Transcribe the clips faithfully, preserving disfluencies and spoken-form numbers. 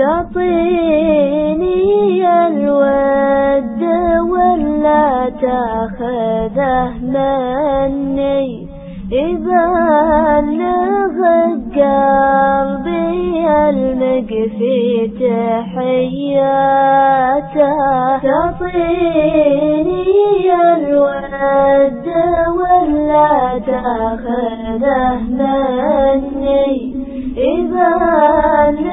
تعطيني الود ولا تأخذه مني، يبلغ قلبي المقفي تحياته. تعطيني الود ولا تأخذه مني، يبلغ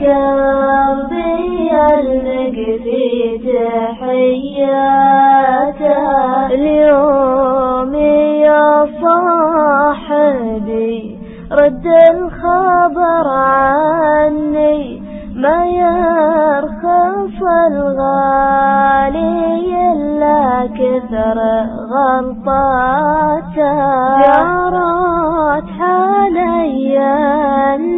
قلبي المقفي تحياته. اليوم يا صاحبي رد الخبر عني، ما يرخص الغالي إلا كثر غلطاته. جرت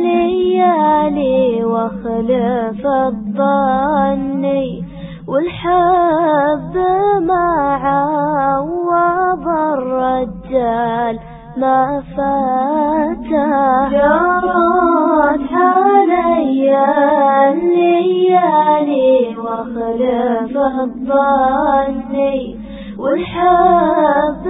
علي الليالي واخلف الظني، والحب ما عوض الرجال ما فاته. جرت علي الليالي واخلف الظني، والحب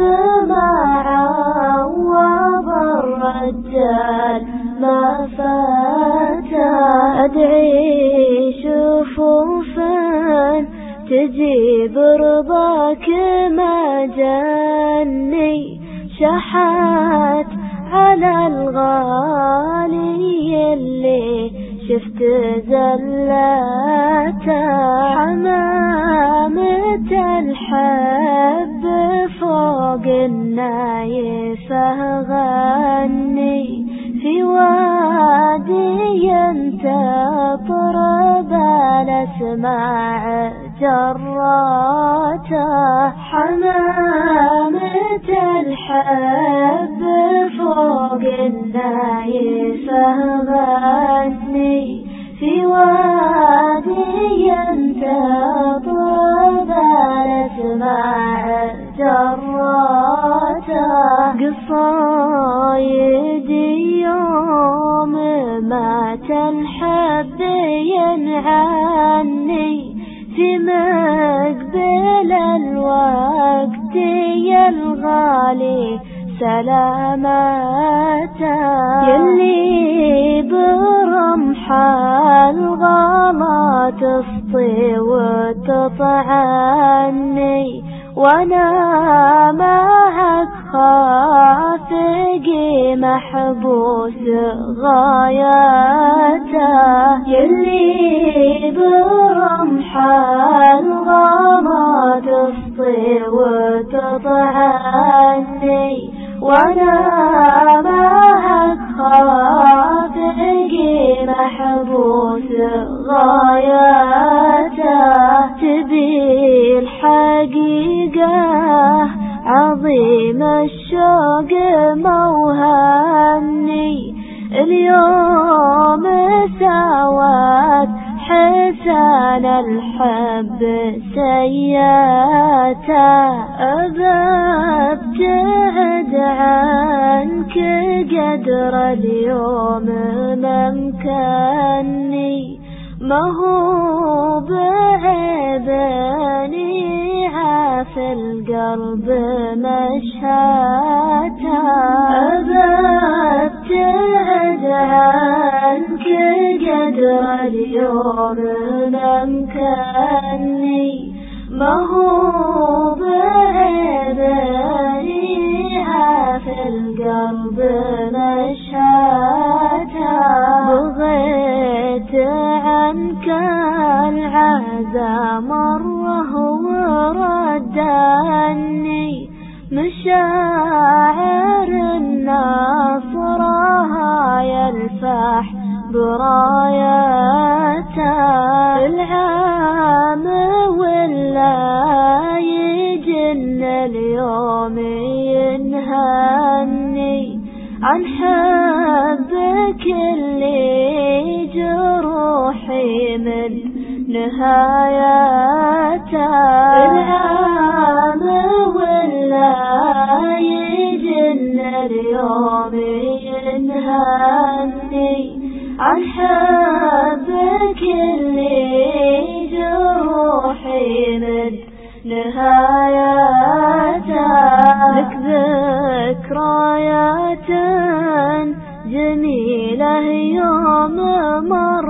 ما عوض الرجال ما فاته. أدعي شفوفا تجيب رضاك ما جاني، شحات على الغالي اللي شفت زلاته. حمامة الحب فوق النايف أغني، في وادي تطرب الأسماع جراته. حمامة الحب فوق النايف أغني، في وادي تطرب الأسماع جراته. قصايدي يوم ما الحب ينعني، في مقبل الوقت يا الغالي سلاماته. يلي برمح الغلا تسطي وتطعني، وانا معك خاطقي محبوس غاياته. يلي برمح الغلا تسطي وتطعني، وانا معك خاطقي محبوس غاياته. تبي الحقيقة عظيم الشوق موهمني، اليوم سوات حسن الحب سياته. أبى ابتعد عنك قدر اليوم ممكنني، ما هو بعيبني في القلب مشاته. أبت أبتعد عنك قدر اليوم ممكنني، ما هو بعيبانيها في القلب مشاته. بغيت عنك العزا مره ردني، مشاعر الناصرها يلفح براياته. العام ولا يجن اليوم ينهني عن حبك اللي جروحي من نهاياته. العام ولا يجن اليوم ينهاني عن حبك نهاياتها، لك ذكريات جميلة يوم مر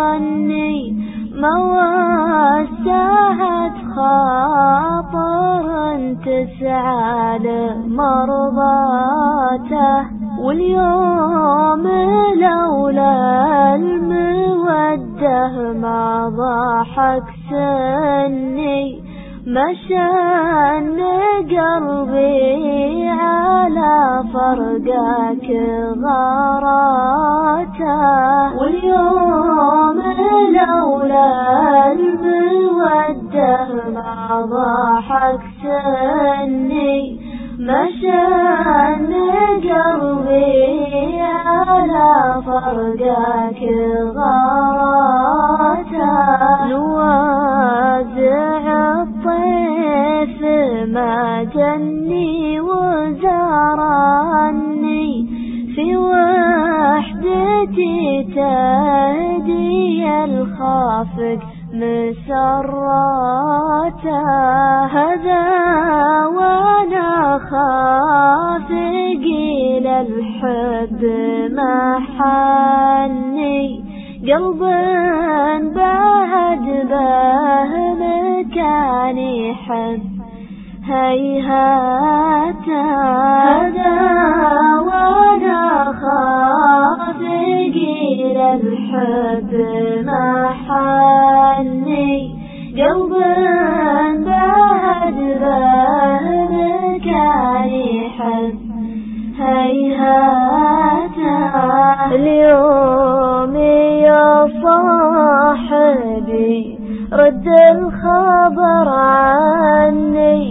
عني ما وسعت خاطر تسعى لمرضاته، واليوم لولا المودة ما ضحك سني، مشان قلبي على فرقك غاراته، واليوم لولا المودة ما ضحك سني، مشان قلبي على فرقك غاراته، نوازع الطيف ما جني وزارني، في وحدتي تهدي الخافق مسراته، هذا وانا خافق الى الحب محني، قلب بعد به مكان يحب هيهات، هذا وانا خاطق الى الحب محني، قلب بعد به مكان يحب هيهات. اليوم يا صاحبي رد الخبر عني،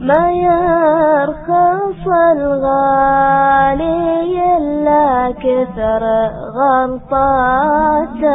ما يرخص الغالي إلا كثر غلطاته،